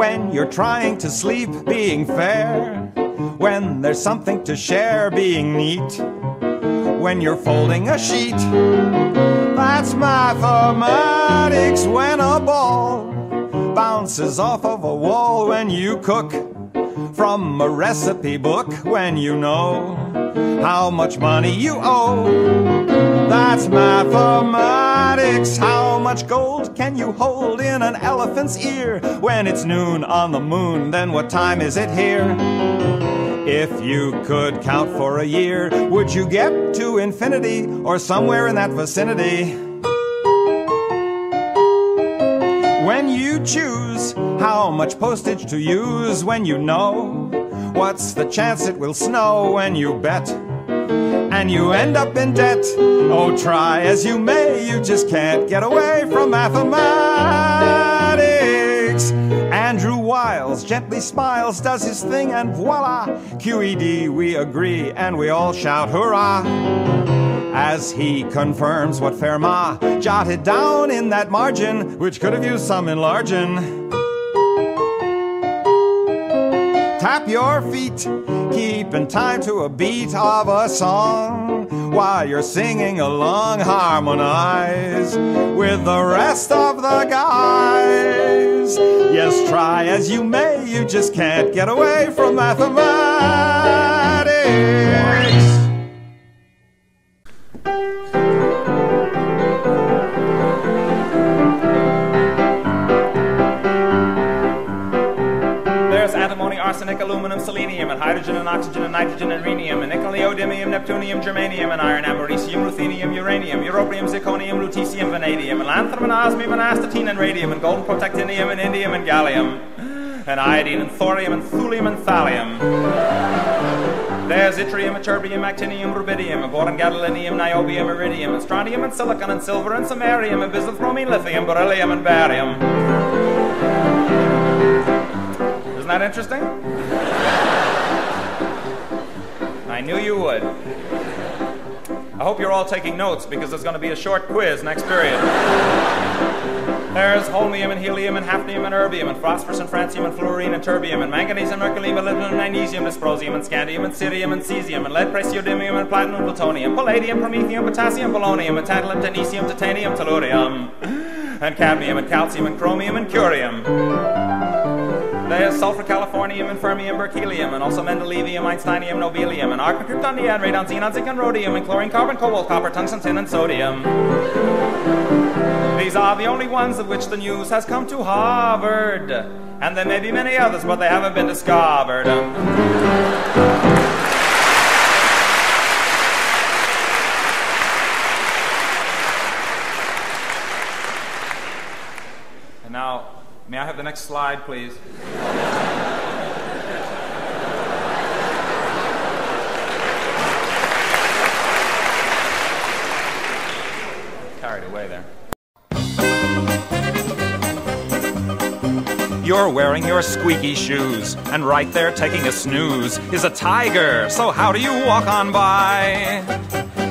when you're trying to sleep, being fair. When there's something to share, being neat. When you're folding a sheet. That's mathematics. When a ball bounces off of a wall. When you cook from a recipe book. When you know how much money you owe. That's mathematics. How much gold can you hold in an elephant's ear? When it's noon on the moon, then what time is it here? If you could count for a year, would you get to infinity or somewhere in that vicinity? When you choose how much postage to use, when you know what's the chance it will snow, when you bet and you end up in debt. Oh, try as you may, you just can't get away from mathematics. Andrew Wiles gently smiles, does his thing, and voila! QED, we agree, and we all shout hurrah! As he confirms what Fermat jotted down in that margin, which could have used some enlarging. Tap your feet, keeping time to a beat of a song, while you're singing along, harmonize with the rest of the guys. Yes, try as you may, you just can't get away from mathematics. Arsenic, aluminum, selenium, and hydrogen, and oxygen, and nitrogen, and rhenium, and nickel, neodymium, neptunium, germanium, and iron, americium, ruthenium, uranium, europium, zirconium, lutetium, vanadium, and lanthanum, and osmium, and astatine, and radium, and golden protactinium, and indium, and gallium, and iodine, and thorium, and thulium, and thallium. There's yttrium, ytterbium, actinium, rubidium, and boron, gadolinium, niobium, iridium, and strontium, and silicon, and silver, and samarium, and bismuth, bromine, lithium, beryllium, and barium. Isn't that interesting? I knew you would. I hope you're all taking notes, because there's going to be a short quiz next period. There's holmium and helium and hafnium and erbium and phosphorus and francium and fluorine and terbium and manganese and mercury and molybdenum and magnesium, dysprosium and scandium and cerium and cesium and lead, praseodymium and platinum, plutonium, palladium, promethium, potassium, polonium and tantalum, technetium, titanium, tellurium and cadmium and calcium and chromium and curium. There's sulfur, californium, and fermium, berkelium, and also mendelevium, einsteinium, nobelium, and argon, krypton, neon, radon, xenon, zinc, and rhodium, and chlorine, carbon, cobalt, copper, tungsten, tin, and sodium. These are the only ones of which the news has come to Harvard. And there may be many others, but they haven't been discovered. And now, may I have the next slide, please? Carried away there. You're wearing your squeaky shoes, and right there taking a snooze is a tiger, so how do you walk on by?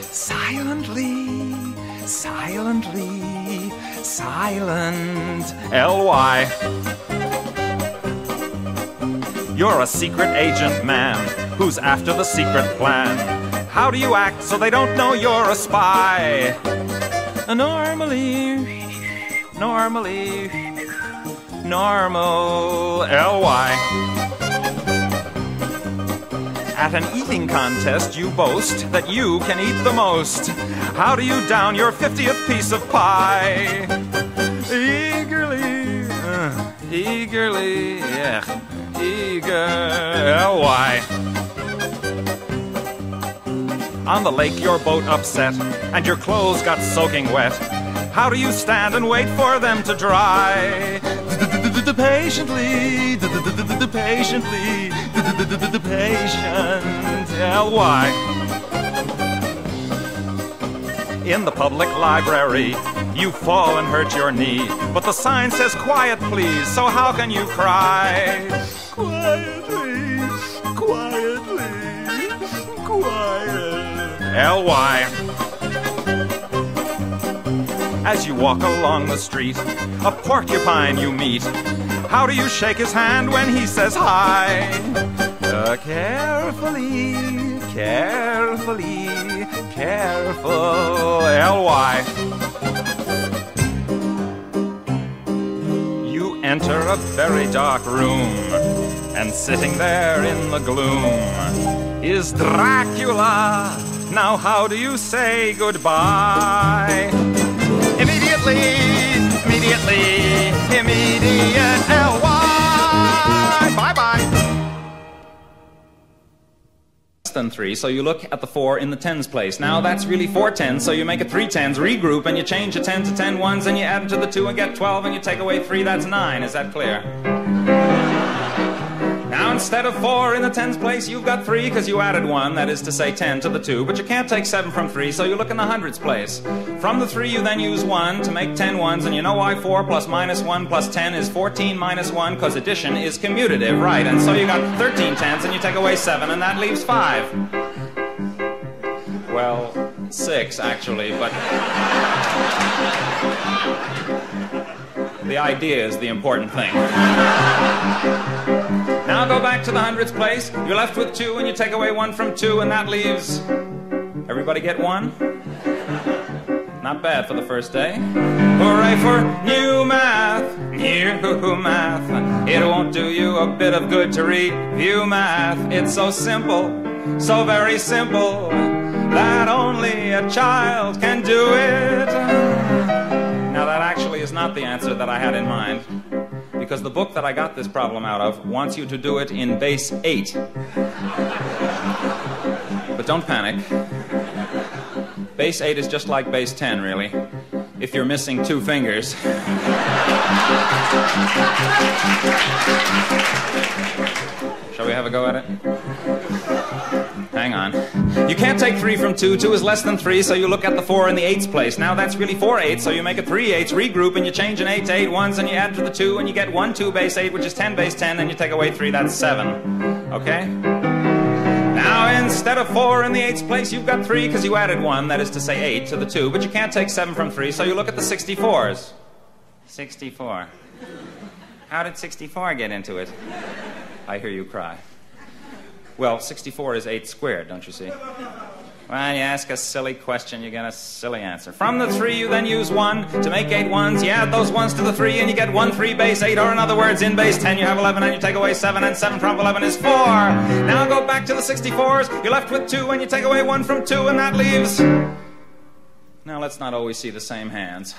Silently, silently. Silent, L-Y. You're a secret agent man who's after the secret plan. How do you act so they don't know you're a spy? Normally, normally, normal, L-Y. At an eating contest, you boast that you can eat the most. How do you down your 50th piece of pie? Eagerly, eagerly, yeah, eager, why? On the lake, your boat upset, and your clothes got soaking wet. How do you stand and wait for them to dry? Patiently, patiently. The patient, L-Y. In the public library, you fall and hurt your knee, but the sign says, quiet please, so how can you cry? Quietly, quietly, quiet, L-Y. As you walk along the street, a porcupine you meet. How do you shake his hand when he says hi? Carefully, carefully, careful, L-Y. You enter a very dark room, and sitting there in the gloom is Dracula. Now how do you say goodbye? Immediately, immediately, immediate L-Y. Bye-bye. Less than three, so you look at the four in the tens place. Now that's really 4 tens, so you make a 3 tens, regroup, and you change a 10 to 10 ones, and you add them to the 2 and get 12, and you take away 3, that's 9. Is that clear? Now, instead of 4 in the tens place, you've got 3, because you added 1, that is to say 10 to the 2, but you can't take 7 from 3, so you look in the hundreds place. From the 3, you then use 1 to make 10 ones, and you know why 4 plus minus 1 plus 10 is 14 minus 1, because addition is commutative, right? And so you got 13 tens, and you take away 7, and that leaves 5. Well, 6, actually, but... the idea is the important thing. Now go back to the hundredths place. You're left with 2, and you take away 1 from 2, and that leaves... Everybody get 1? Not bad for the first day. Hooray for new math, new math. It won't do you a bit of good to review math. It's so simple, so very simple, that only a child can do it. Now that actually is not the answer that I had in mind, because the book that I got this problem out of wants you to do it in base 8. But don't panic. Base 8 is just like base 10, really, if you're missing 2 fingers. Shall we have a go at it? Hang on. You can't take 3 from 2. 2 is less than 3, so you look at the 4 in the 8's place. Now that's really 4 8s, so you make a 3 8s, regroup, and you change an 8 to 8 1s, and you add to the 2, and you get 1 2 base 8, which is 10 base 10, and you take away 3, that's 7. Okay? Now instead of 4 in the 8's place, you've got 3, because you added 1, that is to say 8 to the 2, but you can't take 7 from 3, so you look at the 64's. 64. How did 64 get into it? I hear you cry. Well, 64 is 8 squared, don't you see? Well, you ask a silly question, you get a silly answer. From the 3, you then use 1 to make 8 1s. You add those 1s to the 3, and you get 1 3 base 8, or in other words, in base 10 you have 11, and you take away 7, and 7 from 11 is 4. Now go back to the 64's. You're left with 2, and you take away 1 from 2, and that leaves... Now let's not always see the same hands.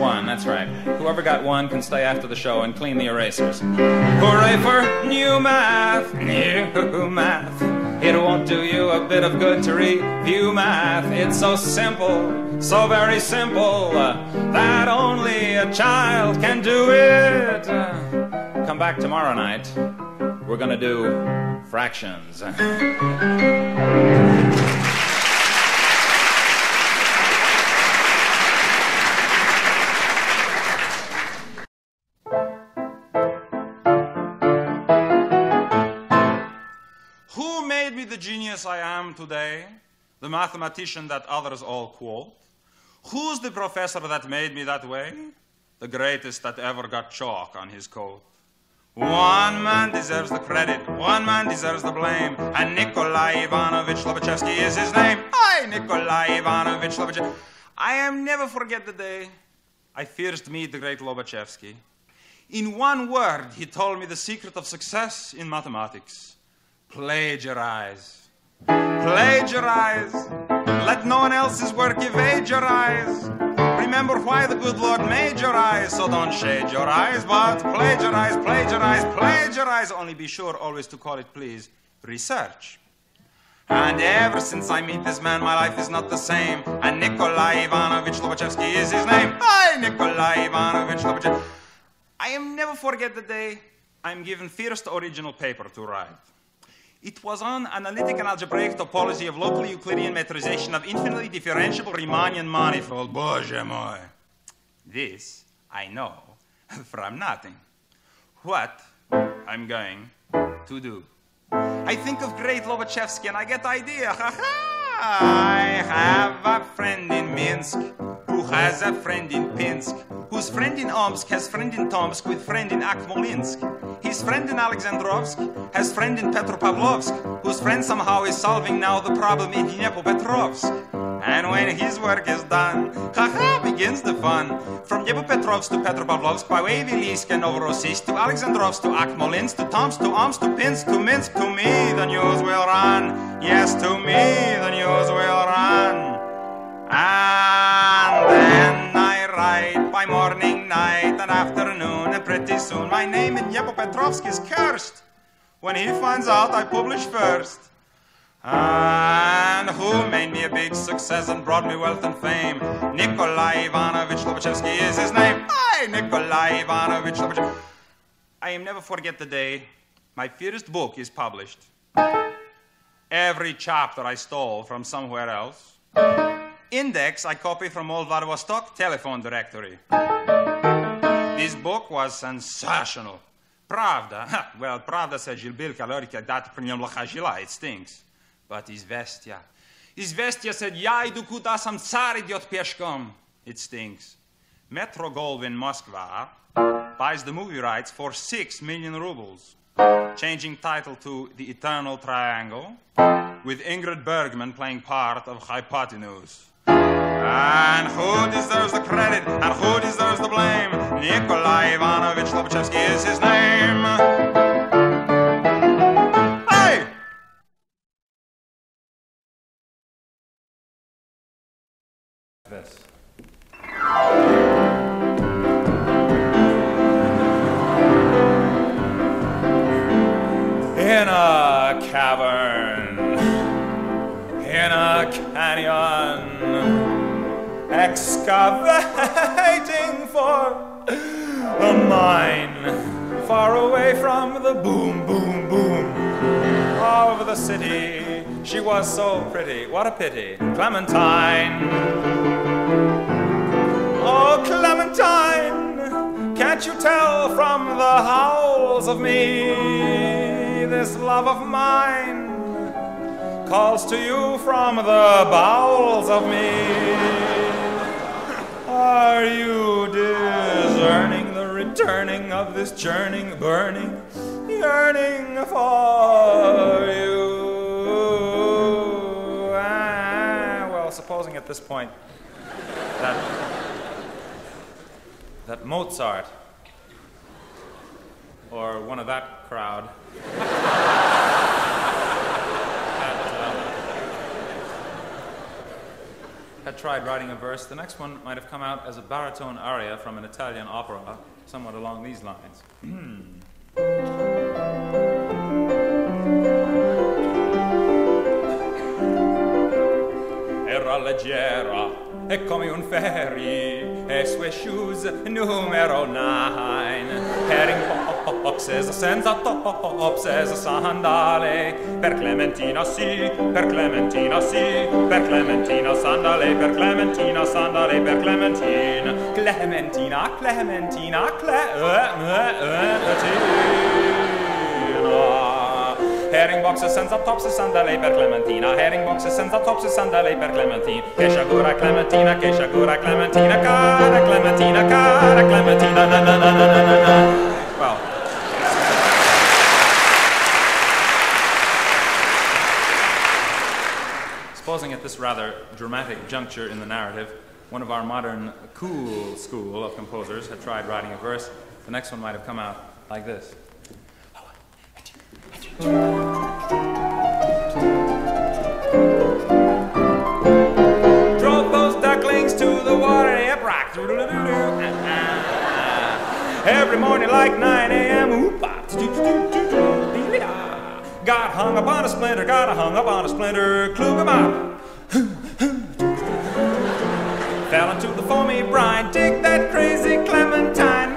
One, that's right. Whoever got 1 can stay after the show and clean the erasers. Hooray for new math, new math. It won't do you a bit of good to review math. It's so simple, so very simple, that only a child can do it. Come back tomorrow night. We're gonna do fractions. Genius I am today, the mathematician that others all quote. Who's the professor that made me that way? The greatest that ever got chalk on his coat. One man deserves the credit, one man deserves the blame, and Nikolai Ivanovich Lobachevsky is his name. I, Nikolai Ivanovich Lobachevsky. I am never forget the day I first meet the great Lobachevsky. In one word, he told me the secret of success in mathematics. Plagiarize. Plagiarize. Let no one else's work evagerize. Remember why the good Lord majorize. So don't shade your eyes, but plagiarize, plagiarize, plagiarize. Only be sure always to call it, please, research. And ever since I meet this man, my life is not the same. And Nikolai Ivanovich Lobachevsky is his name. I, Nikolai Ivanovich Lobachevsky. I am never forget the day I'm given first original paper to write. It was on analytic and algebraic topology of local Euclidean metrization of infinitely differentiable Riemannian manifold. Боже мой! This I know from nothing. What I'm going to do. I think of great Lobachevsky and I get the idea. Ha ha! I have a friend in Minsk who has a friend in Pinsk, whose friend in Omsk has friend in Tomsk with friend in Akmolinsk. His friend in Alexandrovsk has friend in Petropavlovsk, whose friend somehow is solving now the problem in Dnipropetrovsk. And when his work is done, ha-ha, begins the fun. From Yebo Petrovsk to Petropavlovsk, by way of Eliska and Novorossi, to Alexandrovsk, to Akmolinsk, to Tomsk, to Omsk, to Pinsk, to Minsk, to me the news will run. Yes, to me the news will run. And then I write by morning, night, and afternoon, and pretty soon my name in Yebo Petrovsk is cursed. When he finds out, I publish first. And who made me a big success and brought me wealth and fame? Nikolai Ivanovich Lobachevsky is his name. Hi, Nikolai Ivanovich Lobachevsky. I am never forget the day my first book is published. Every chapter I stole from somewhere else. Index I copy from old Varvostok telephone directory. This book was sensational. Pravda, well, Pravda said Gilbert that it stinks. But Izvestia. Izvestia said, "Я иду куда сам царь идет пешком." It stinks. Metro Goldwyn Moscow buys the movie rights for 6 million rubles, changing title to The Eternal Triangle, with Ingrid Bergman playing part of Hypotenuse. And who deserves the credit and who deserves the blame? Nikolai Ivanovich Lobachevsky is his name. This. In a cavern, in a canyon, excavating for a mine, far away from the boom, boom, boom of the city. She was so pretty, what a pity, Clementine. Oh, Clementine, can't you tell from the howls of me? This love of mine calls to you from the bowels of me. Are you discerning the returning of this churning, burning, yearning for you? Well, supposing at this point that Mozart, or one of that crowd, had tried writing a verse, the next one might have come out as a baritone aria from an Italian opera, somewhat along these lines. Era leggera, e come un ferry, e sue shoes numero 9, herring boxes senza tops, sandale, per Clementina sì, per Clementina sì, per Clementina sandale, per Clementina sandale, per Clementina, Clementina, Clementina, Clementina. Herring boxes senza tops e sandali per Clementina. Herring boxes senza tops e sandali per Clementina. Che sciagura Clementina, che sciagura Clementina, cara Clementina, cara Clementina, na na na na na na. Well, supposing at this rather dramatic juncture in the narrative, one of our modern cool school of composers had tried writing a verse, the next one might have come out like this. Drove those ducklings to the water, yep, rock. Every morning like 9 a.m. Got hung up on a splinter, got hung up on a splinter, clue him up. Fell into the foamy brine, dig that crazy Clementine.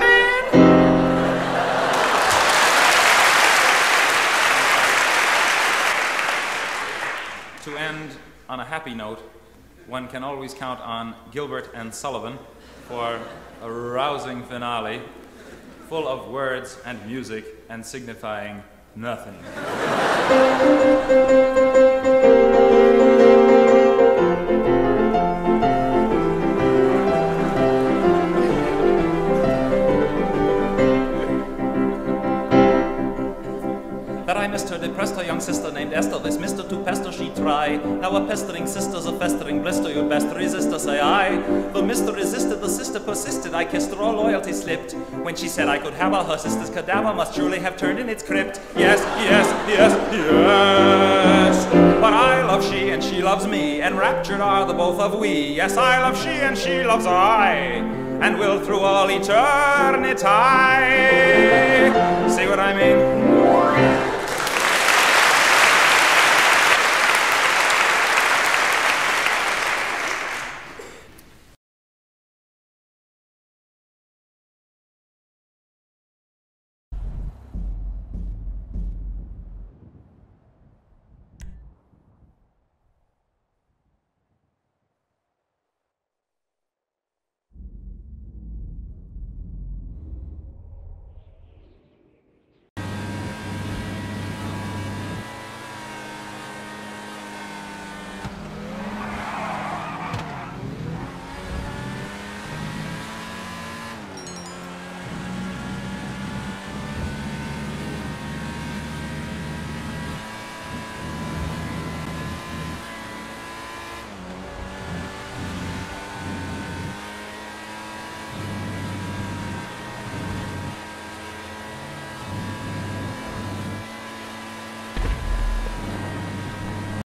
To end on a happy note, one can always count on Gilbert and Sullivan for a rousing finale full of words and music and signifying nothing. she try. Now a pestering sister's a festering blister, you'd best resist her, say I. The mister resisted, the sister persisted, I kissed her, all loyalty slipped. When she said I could have her, her sister's cadaver must surely have turned in its crypt. Yes, yes, yes, yes. But I love she and she loves me, enraptured are the both of we. Yes, I love she and she loves I, and will through all eternity. See what I mean?